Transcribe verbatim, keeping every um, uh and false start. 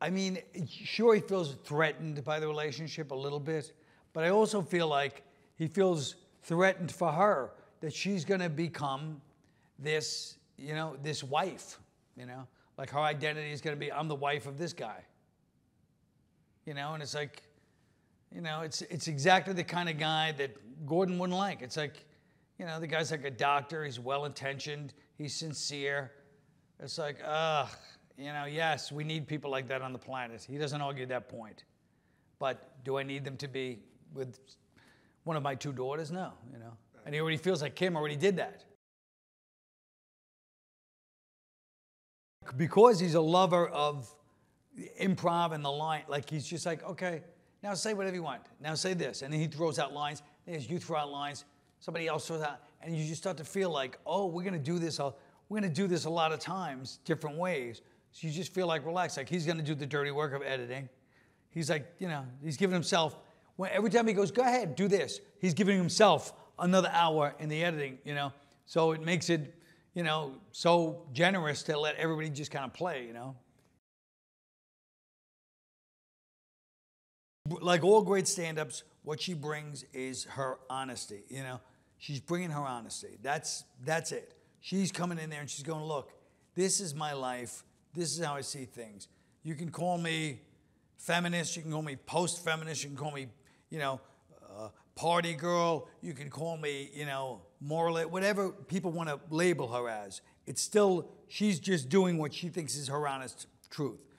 I mean, sure, he feels threatened by the relationship a little bit, but I also feel like he feels threatened for her, that she's going to become this, you know, this wife, you know, like her identity is going to be, I'm the wife of this guy, you know, and it's like, you know, it's, it's exactly the kind of guy that Gordon wouldn't like. It's like, you know, the guy's like a doctor, he's well-intentioned, he's sincere. It's like, ugh, you know, yes, we need people like that on the planet. He doesn't argue that point. But do I need them to be with one of my two daughters? No, you know. And he already feels like Kim already did that. Because he's a lover of improv and the line, like he's just like, okay, now say whatever you want. Now say this. And then he throws out lines. There's you throw out lines. Somebody else throws out. And you just start to feel like, oh, we're going to do this. All, we're going to do this a lot of times, different ways. So you just feel like relaxed. Like he's going to do the dirty work of editing. He's like, you know, he's giving himself, when, every time he goes, go ahead, do this. He's giving himself another hour in the editing, you know. So it makes it, you know, so generous to let everybody just kind of play, you know. Like all great stand-ups, what she brings is her honesty, you know. She's bringing her honesty. That's, that's it. She's coming in there and she's going, look, this is my life. This is how I see things. You can call me feminist. You can call me post-feminist. You can call me, you know, uh, party girl. You can call me, you know, moral, whatever people want to label her as. It's still, she's just doing what she thinks is her honest truth.